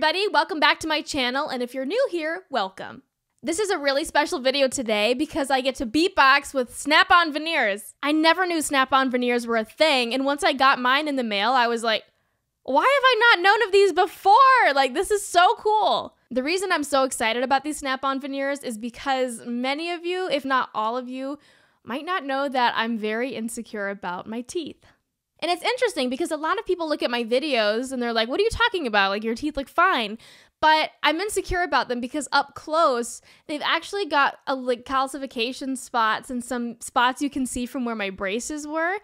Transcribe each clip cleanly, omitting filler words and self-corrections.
everybody, welcome back to my channel, and if you're new here, welcome. This is a really special video today because I get to beatbox with Snap-on veneers. I never knew Snap-on veneers were a thing, and once I got mine in the mail, I was like, why have I not known of these before? Like, this is so cool. The reason I'm so excited about these Snap-on veneers is because many of you, if not all of you, might not know that I'm very insecure about my teeth. And it's interesting because a lot of people look at my videos and they're like, what are you talking about? Like, your teeth look fine. But I'm insecure about them because up close, they've actually got like calcification spots and some spots you can see from where my braces were,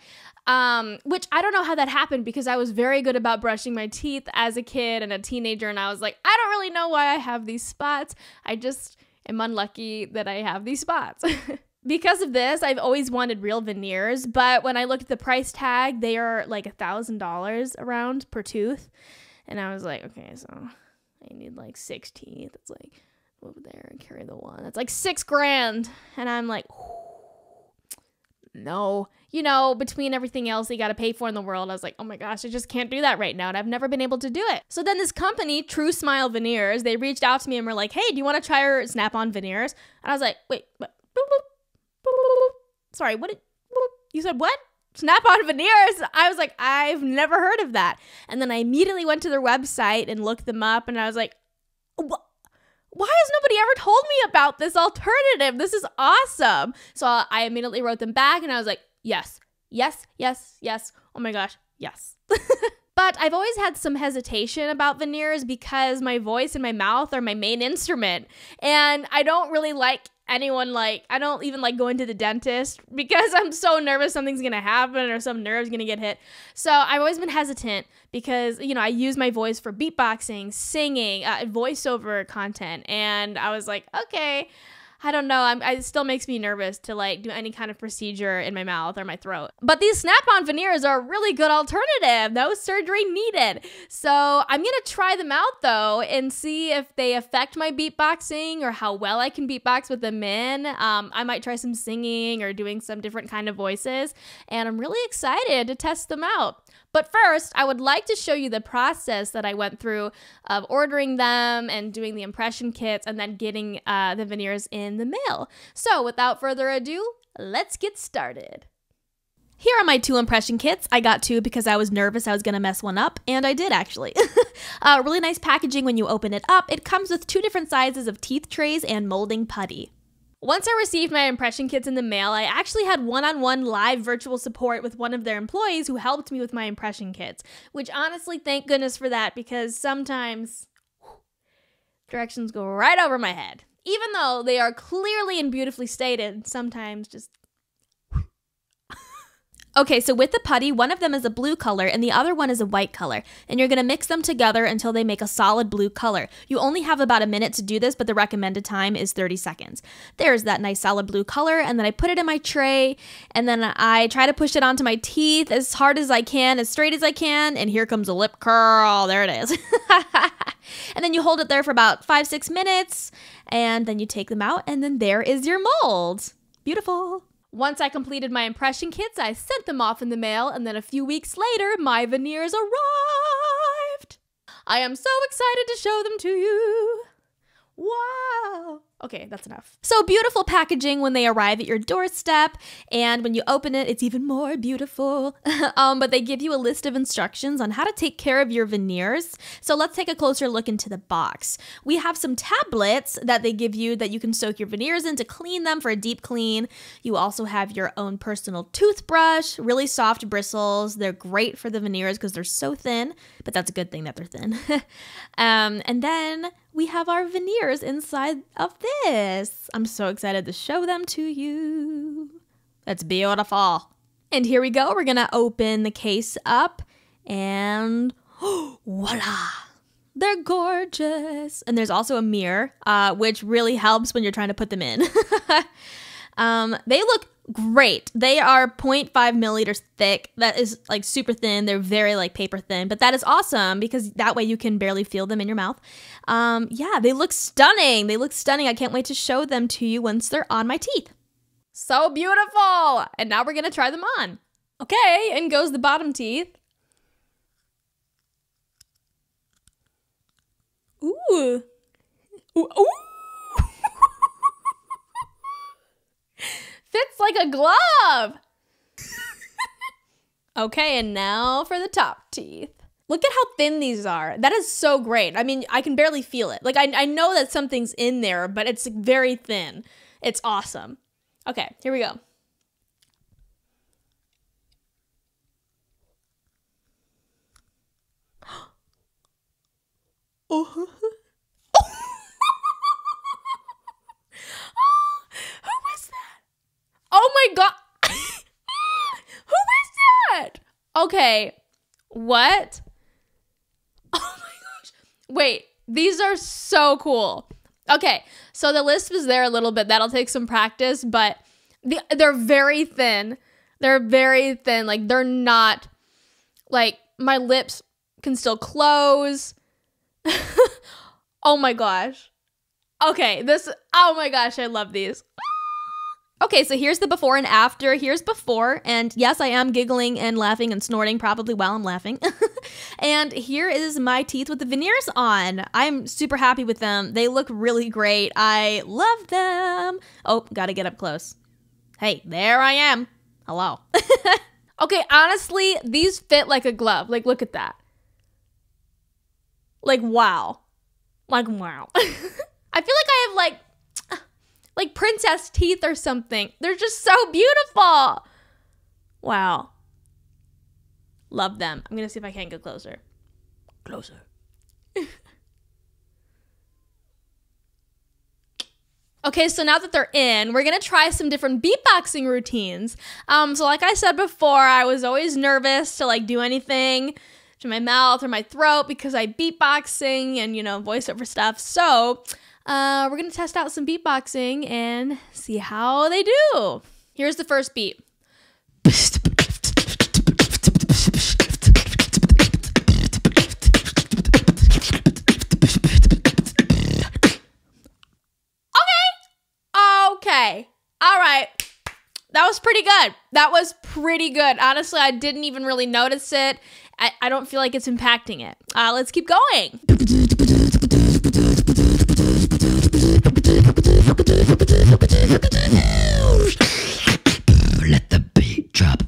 which I don't know how that happened because I was very good about brushing my teeth as a kid and a teenager. And I was like, I don't really know why I have these spots. I just am unlucky that I have these spots. Because of this, I've always wanted real veneers, but when I looked at the price tag, they are like $1,000 around per tooth. And I was like, okay, so I need like 6 teeth. It's like over there and carry the one. That's like $6,000. And I'm like, no, you know, between everything else you got to pay for in the world, I was like, oh my gosh, I just can't do that right now. And I've never been able to do it. So then this company, TruSmile Veneers, they reached out to me and were like, hey, do you want to try our Snap-on veneers? And I was like, wait, what? Sorry, what did you said? What? Snap-on veneers? I was like, I've never heard of that. And then I immediately went to their website and looked them up, and I was like, why has nobody ever told me about this alternative? This is awesome. So I immediately wrote them back, and I was like, yes, yes, yes, yes. Oh my gosh, yes. But I've always had some hesitation about veneers because my voice and my mouth are my main instrument, and I don't really like anyone, like, I don't even like going to the dentist because I'm so nervous something's gonna happen or some nerve's gonna get hit. So I've always been hesitant because, you know, I use my voice for beatboxing, singing, voiceover content, and I was like, okay, I don't know, it still makes me nervous to like do any kind of procedure in my mouth or my throat. But these Snap-on veneers are a really good alternative, no surgery needed. So I'm gonna try them out though and see if they affect my beatboxing or how well I can beatbox with them in. I might try some singing or doing some different kind of voices, and I'm really excited to test them out. But first, I would like to show you the process that I went through of ordering them and doing the impression kits and then getting the veneers in the mail. So without further ado, let's get started. Here are my 2 impression kits. I got 2 because I was nervous I was gonna mess one up, and I did actually. Really nice packaging when you open it up. It comes with 2 different sizes of teeth trays and molding putty. Once I received my impression kits in the mail, I actually had one-on-one live virtual support with one of their employees who helped me with my impression kits, which honestly, thank goodness for that, because sometimes directions go right over my head. Even though they are clearly and beautifully stated, sometimes just... Okay, so with the putty, one of them is a blue color and the other one is a white color, and you're gonna mix them together until they make a solid blue color. You only have about a minute to do this, but the recommended time is 30 seconds. There's that nice solid blue color, and then I put it in my tray, and then I try to push it onto my teeth as hard as I can, as straight as I can, and here comes a lip curl, there it is. And then you hold it there for about 5-6 minutes, and then you take them out, and then there is your mold. Beautiful. Once I completed my impression kits, I sent them off in the mail, and then a few weeks later, my veneers arrived. I am so excited to show them to you. Wow. Okay, that's enough. So beautiful packaging when they arrive at your doorstep, and when you open it, it's even more beautiful. But they give you a list of instructions on how to take care of your veneers. So let's take a closer look into the box. We have some tablets that they give you that you can soak your veneers in to clean them for a deep clean. You also have your own personal toothbrush, really soft bristles. They're great for the veneers because they're so thin, but that's a good thing that they're thin. And then we have our veneers inside of this. I'm so excited to show them to you. That's beautiful. And here we go. We're gonna open the case up and voila. They're gorgeous. And there's also a mirror, which really helps when you're trying to put them in. They look great. They are 0.5 milliliters thick. That is like super thin. They're very like paper thin, but that is awesome because that way you can barely feel them in your mouth. Yeah, they look stunning. They look stunning. I can't wait to show them to you once they're on my teeth. So beautiful. And now we're going to try them on. Okay, in goes the bottom teeth. Ooh. Ooh. Ooh. Fits like a glove. Okay, and now for the top teeth. Look at how thin these are. That is so great. I mean, I can barely feel it. Like, I know that something's in there, but it's very thin. It's awesome. Okay, here we go. Oh. Who was that? Oh my God. Who was that? Okay, what? Oh my gosh. Wait, these are so cool. Okay, so the lisp is there a little bit. That'll take some practice, but they're very thin. They're very thin. Like, they're not, like, my lips can still close. Oh my gosh. Okay, this, oh my gosh, I love these. Okay, so here's the before and after. Here's before, and yes, I am giggling and laughing and snorting probably while I'm laughing. And here is my teeth with the veneers on. I'm super happy with them. They look really great. I love them. Oh, gotta get up close. Hey, there I am. Hello. Okay, honestly, these fit like a glove. Like, look at that. Like, wow. Like, wow. I feel like I have, like princess teeth or something. They're just so beautiful. Wow. Love them. I'm gonna see if I can go closer. Closer. Okay, so now that they're in, we're gonna try some different beatboxing routines. So like I said before, I was always nervous to like do anything to my mouth or my throat because I beatboxing and, you know, voiceover stuff. So we're gonna test out some beatboxing and see how they do. Here's the first beat. Okay, all right, that was pretty good. That was pretty good. Honestly, I didn't even really notice it. I don't feel like it's impacting it. Let's keep going. Let the beat drop.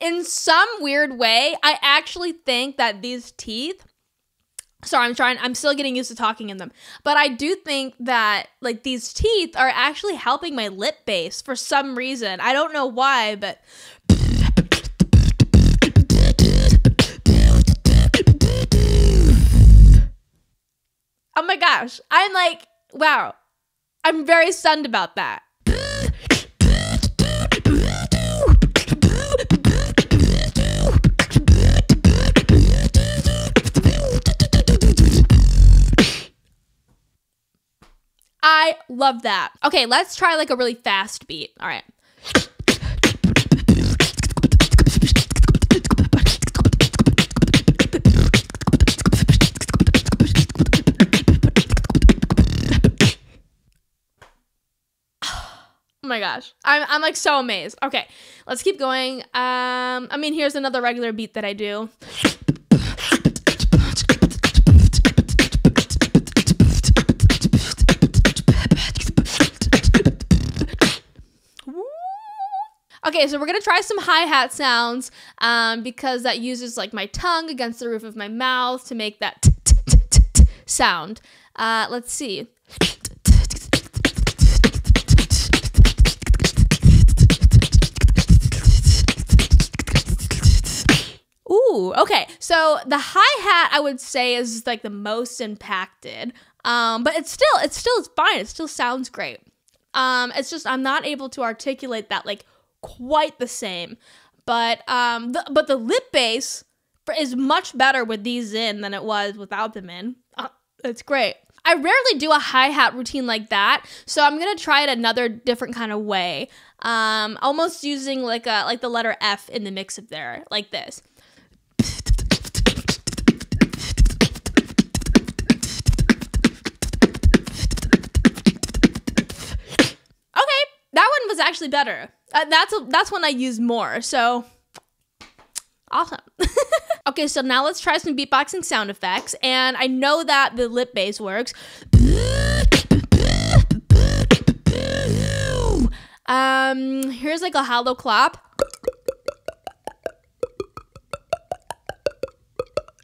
In some weird way, I actually think that these teeth, sorry, I'm still getting used to talking in them, but I do think that like these teeth are actually helping my lip base for some reason. I don't know why, but oh my gosh, I'm like, wow, I'm very stunned about that. I love that. Okay, let's try like a really fast beat. All right. Oh my gosh, I'm like so amazed. Okay, let's keep going. I mean, here's another regular beat that I do. Okay, so we're gonna try some hi-hat sounds because that uses like my tongue against the roof of my mouth to make that t-t-t-t-t sound. Let's see. Ooh, okay, so the hi-hat I would say is like the most impacted, but it's fine. It still sounds great. It's just I'm not able to articulate that like quite the same, but the lip base is much better with these in than it was without them in. It's great. I rarely do a hi-hat routine like that, so I'm gonna try it another different kind of way, almost using like a the letter F in the mix of there, like this. was actually better. That's when I used more, so awesome. Okay, so now let's try some beatboxing sound effects, and I know that the lip base works. Here's like a hollow clap.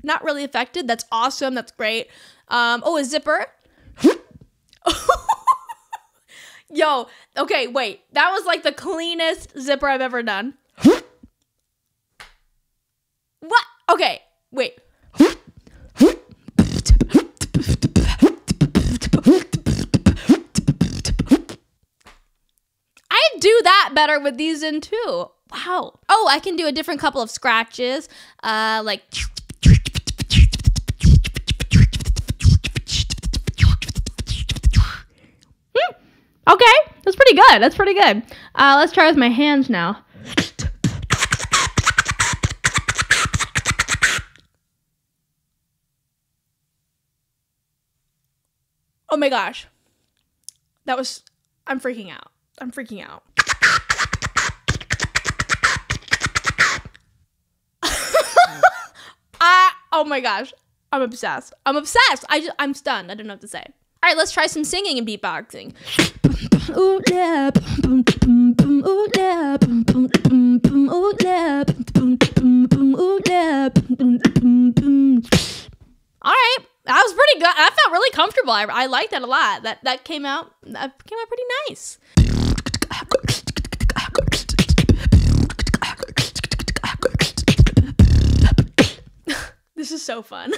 Not really affected. That's awesome. That's great. Oh, a zipper. Yo, okay, wait. That was like the cleanest zipper I've ever done. What? Okay, wait. I do that better with these in too. Wow. Oh, I can do a different couple of scratches. Like... Okay, that's pretty good. That's pretty good. Let's try with my hands now. Oh my gosh. That was, I'm freaking out. I'm freaking out. Oh my gosh. I'm obsessed. I'm obsessed. I'm stunned. I don't know what to say. All right, let's try some singing and beatboxing. Ooh, yeah. Boom, boom, boom, ooh, yeah. Boom, boom, boom, boom, ooh, yeah. Boom, boom, boom, ooh, yeah. Boom, boom, boom. All right, that was pretty good. I felt really comfortable. I liked that a lot. That came out pretty nice. This is so fun.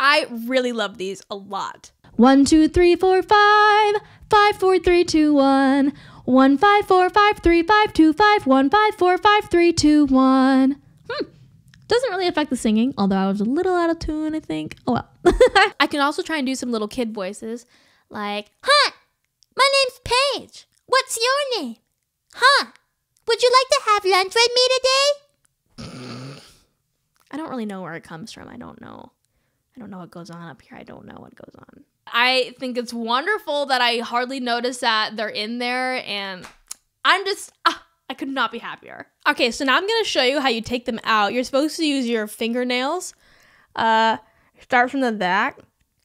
I really love these a lot. 1, 2, 3, 4, 5. 5, 4, 3, 2, 1. 1, 5, 4, 5, 3, 5, 2, 5. 1, 5, 4, 5, 3, 2, 1. Doesn't really affect the singing, although I was a little out of tune, I think. Oh well. I can also try and do some little kid voices, like, "Huh, my name's Paige. What's your name? Huh? Would you like to have lunch with me today?" I don't really know where it comes from. I don't know. I don't know what goes on up here. I don't know what goes on. I think it's wonderful that I hardly notice that they're in there, and I'm just, I could not be happier. Okay, so now I'm gonna show you how you take them out. You're supposed to use your fingernails. Start from the back,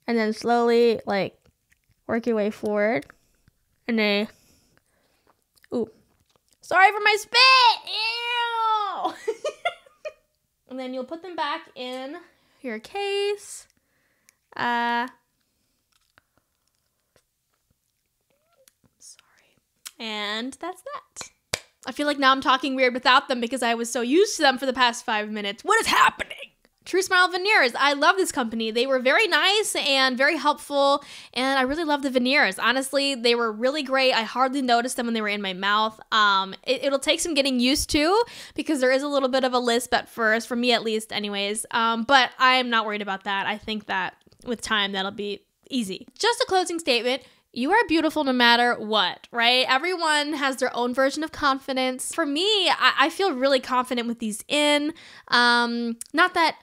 and then slowly, like, work your way forward. And then, ooh, sorry for my spit, ew! And then you'll put them back in your case. And that's that. I feel like now I'm talking weird without them because I was so used to them for the past 5 minutes. What is happening? TruSmile Veneers. I love this company. They were very nice and very helpful, and I really love the veneers. Honestly, they were really great. I hardly noticed them when they were in my mouth. It'll take some getting used to because there is a little bit of a lisp at first, for me at least anyways. But I am not worried about that. I think that with time, that'll be easy. Just a closing statement. You are beautiful no matter what, right? Everyone has their own version of confidence. For me, I feel really confident with these in. Not that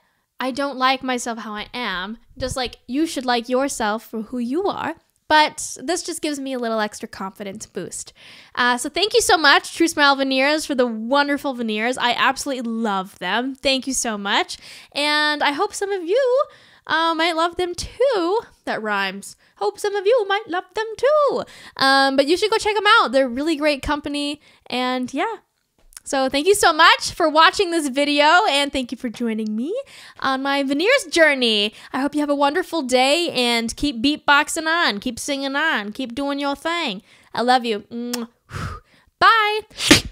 I don't like myself how I am, just like you should like yourself for who you are, but this just gives me a little extra confidence boost. So thank you so much, TruSmile Veneers, for the wonderful veneers. I absolutely love them. Thank you so much. And I hope some of you might love them too. That rhymes. Hope some of you might love them too. But you should go check them out. They're really great company. And yeah. So thank you so much for watching this video, and thank you for joining me on my veneers journey. I hope you have a wonderful day, and keep beatboxing on, keep singing on, keep doing your thing. I love you. Bye.